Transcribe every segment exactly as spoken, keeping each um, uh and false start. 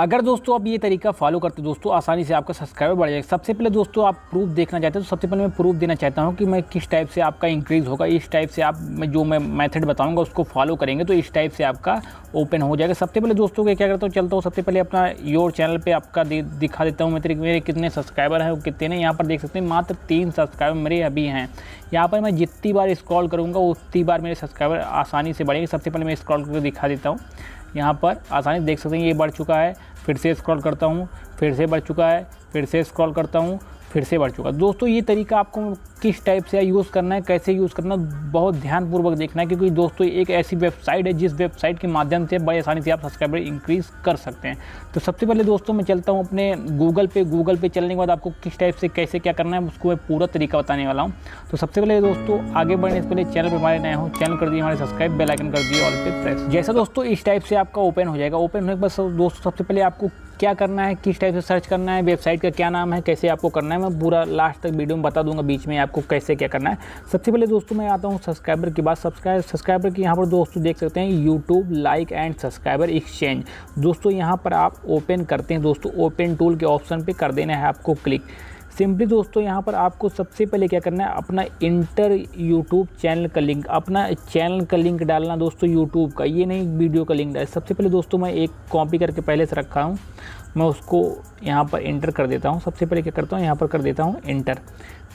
अगर दोस्तों आप ये तरीका फॉलो करते दोस्तों आसानी से आपका सब्सक्राइबर बढ़ जाएगा। सबसे पहले दोस्तों आप प्रूफ देखना चाहते हैं तो सबसे पहले मैं प्रूफ देना चाहता हूँ कि मैं किस टाइप से आपका इंक्रीज़ होगा। इस टाइप से आप मैं जो मैं मेथड बताऊँगा उसको फॉलो करेंगे तो इस टाइप से आपका ओपन हो जाएगा। सबसे पहले दोस्तों के क्या करता हूँ, चलता हूँ सबसे पहले अपना योर चैनल पर आपका दिखा देता हूँ मेरे मेरे कितने सब्सक्राइबर हैं वो कितने। यहाँ पर देख सकते हैं मात्र तीन सब्सक्राइबर मेरे अभी हैं। यहाँ पर मैं जितनी बार स्क्रॉल करूँगा उतनी बार मेरे सब्सक्राइबर आसानी से बढ़ेंगे। सबसे पहले मैं स्क्रॉल करके दिखा देता हूँ, यहाँ पर आसानी से देख सकते हैं ये बढ़ चुका है। फिर से स्क्रॉल करता हूँ, फिर से बढ़ चुका है, फिर से स्क्रॉल करता हूँ, फिर से बढ़ चुका है। दोस्तों ये तरीका आपको किस टाइप से यूज़ करना है, कैसे यूज़ करना है, बहुत ध्यानपूर्वक देखना है, क्योंकि दोस्तों एक ऐसी वेबसाइट है जिस वेबसाइट के माध्यम से बड़ी आसानी से आप सब्सक्राइबर इंक्रीज़ कर सकते हैं। तो सबसे पहले दोस्तों मैं चलता हूँ अपने गूगल पे। गूगल पे चलने के बाद आपको किस टाइप से कैसे क्या करना है उसको मैं पूरा तरीका बताने वाला हूँ। तो सबसे पहले दोस्तों आगे बढ़ने से पहले चैनल पर हमारे नए हों चैनल कर दिए हमारे सब्सक्राइब, बेल आइकन कर दिए ऑल पे प्रेस। जैसा दोस्तों इस टाइप से आपका ओपन हो जाएगा। ओपन होने के बाद दोस्तों सबसे पहले आपको क्या करना है, किस टाइप से सर्च करना है, वेबसाइट का क्या नाम है, कैसे आपको करना है, मैं पूरा लास्ट तक वीडियो में बता दूंगा बीच में आपको कैसे क्या करना है। सबसे पहले दोस्तों मैं आता हूं सब्सक्राइबर की बात। सब्सक्राइब सब्सक्राइबर की यहाँ पर दोस्तों देख सकते हैं YouTube like and subscriber exchange. दोस्तों यहाँ पर आप ओपन करते हैं दोस्तों ओपन टूल के ऑप्शन पर कर देना है आपको क्लिक। सिंपली दोस्तों यहाँ पर आपको सबसे पहले क्या करना है, अपना इंटर यूट्यूब चैनल का लिंक, अपना चैनल का लिंक डालना दोस्तों यूट्यूब का, ये नहीं वीडियो का लिंक डाल। सबसे पहले दोस्तों मैं एक कॉपी करके पहले से रखा हूँ, मैं उसको यहाँ पर इंटर कर देता हूँ। सबसे पहले क्या करता हूँ यहाँ पर कर देता हूँ इंटर।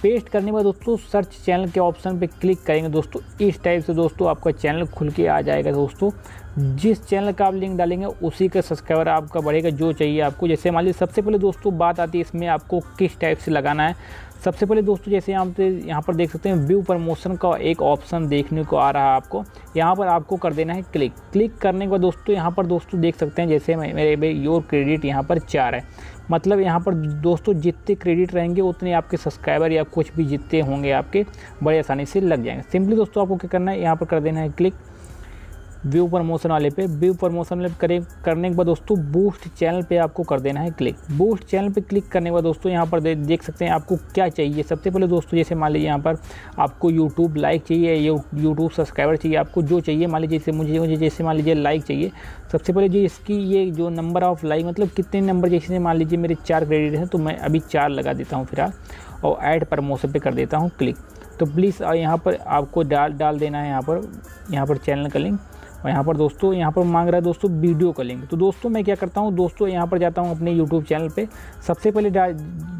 पेस्ट करने के बाद दोस्तों सर्च चैनल के ऑप्शन पे क्लिक करेंगे दोस्तों। इस टाइप से दोस्तों आपका चैनल खुल के आ जाएगा। दोस्तों जिस चैनल का आप लिंक डालेंगे उसी का सब्सक्राइबर आपका बढ़ेगा जो चाहिए आपको। जैसे मान लीजिए सबसे पहले दोस्तों बात आती है इसमें आपको किस टाइप से लगाना है। सबसे पहले दोस्तों जैसे यहाँ पे यहाँ पर देख सकते हैं व्यू प्रमोशन का एक ऑप्शन देखने को आ रहा है आपको, यहाँ पर आपको कर देना है क्लिक। क्लिक करने के बाद दोस्तों यहाँ पर दोस्तों देख सकते हैं जैसे मेरे योर क्रेडिट यहाँ पर चार है, मतलब यहाँ पर दोस्तों जितने क्रेडिट रहेंगे उतने आपके सब्सक्राइबर या कुछ भी जितने होंगे आपके बड़े आसानी से लग जाएंगे। सिंपली दोस्तों आपको क्या करना है, यहाँ पर कर देना है क्लिक व्यू प्रमोशन वाले पे। व्यू प्रमोशन वाले करें करने के बाद दोस्तों बूस्ट चैनल पे आपको कर देना है क्लिक। बूस्ट चैनल पे क्लिक करने के बाद दोस्तों यहाँ पर दे, देख सकते हैं आपको क्या चाहिए। सबसे पहले दोस्तों जैसे मान लीजिए यहाँ पर आपको यूट्यूब लाइक चाहिए, यूट्यूब सब्सक्राइबर चाहिए, आपको जो चाहिए। मान लीजिए जैसे मुझे मुझे जैसे मान लीजिए लाइक चाहिए। सबसे पहले जी इसकी ये जो नंबर ऑफ लाइक मतलब कितने नंबर, जैसे मान लीजिए मेरे चार क्रेडिट हैं तो मैं अभी चार लगा देता हूँ फिलहाल, और ऐड प्रमोशन पर कर देता हूँ क्लिक। तो प्लीज़ यहाँ पर आपको डाल डाल देना है यहाँ पर यहाँ पर चैनल का लिंक। और यहाँ पर दोस्तों यहाँ पर मांग रहा है दोस्तों वीडियो का लिंक। तो दोस्तों मैं क्या करता हूँ दोस्तों यहाँ पर जाता हूँ अपने YouTube चैनल पे। सबसे पहले डा,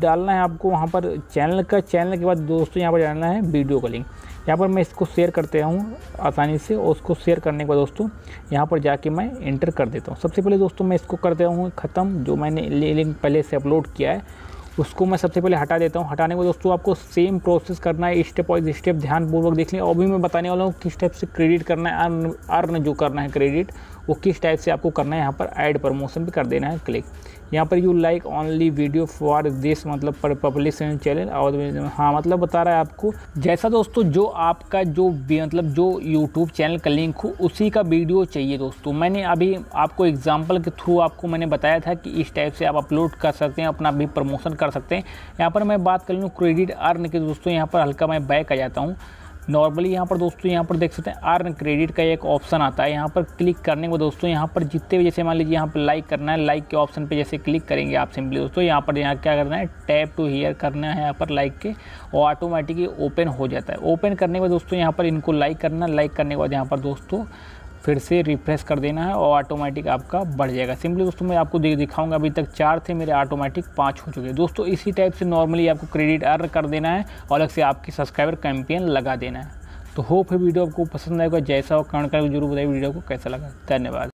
डालना है आपको वहाँ पर चैनल का, चैनल के बाद दोस्तों यहाँ पर डालना है वीडियो का लिंक। यहाँ पर मैं इसको शेयर करते हूँ आसानी से, और उसको शेयर करने के बाद दोस्तों यहाँ पर जाके मैं इंटर कर देता हूँ। सबसे पहले दोस्तों मैं इसको करता हूँ ख़त्म, जो मैंने लिंक पहले से अपलोड किया है उसको मैं सबसे पहले हटा देता हूँ। हटाने को दोस्तों आपको सेम प्रोसेस करना है, स्टेप बाई स्टेप ध्यानपूर्वक देख लें। और भी मैं बताने वाला हूँ किस टाइप से क्रेडिट करना है, अर्न अर्न जो करना है क्रेडिट वो किस टाइप से आपको करना है। यहाँ पर ऐड प्रमोशन भी कर देना है क्लिक। यहाँ पर you like only video for this मतलब पर पब्लिकेशन चैनल, और हाँ मतलब बता रहा है आपको जैसा दोस्तों जो आपका जो मतलब जो यूट्यूब चैनल का लिंक हो उसी का वीडियो चाहिए। दोस्तों मैंने अभी आपको एग्जांपल के थ्रू आपको मैंने बताया था कि इस टाइप से आप अपलोड कर सकते हैं, अपना भी प्रमोशन कर सकते हैं। यहाँ पर मैं बात कर लूँ क्रेडिट अर्न के दोस्तों, यहाँ पर हल्का मैं बैक आ जाता हूँ। नॉर्मली यहाँ पर दोस्तों यहाँ पर देख सकते हैं अर्न क्रेडिट का एक ऑप्शन आता है। यहाँ पर क्लिक करने को दोस्तों यहाँ पर जितने भी जैसे मान लीजिए यहाँ पर लाइक करना है, लाइक के ऑप्शन पे जैसे क्लिक करेंगे आप सिंपली दोस्तों यहाँ पर यहाँ क्या करना है टैप टू हियर करना है यहाँ पर लाइक के, और ऑटोमेटिकली ओपन हो जाता है। ओपन करने के बाद दोस्तों यहाँ पर इनको लाइक करना, लाइक करने के बाद यहाँ पर दोस्तों फिर से रिफ्रेश कर देना है और ऑटोमेटिक आपका बढ़ जाएगा। सिंपली दोस्तों मैं आपको दिखाऊंगा अभी तक चार थे मेरे ऑटोमेटिक पाँच हो चुके हैं। दोस्तों इसी टाइप से नॉर्मली आपको क्रेडिट अर्न कर देना है और अलग से आपकी सब्सक्राइबर कैंपेन लगा देना है। तो होप है वीडियो आपको पसंद आएगा, जैसा हो कमेंट करके जरूर बताइए वीडियो को कैसा लगा। धन्यवाद।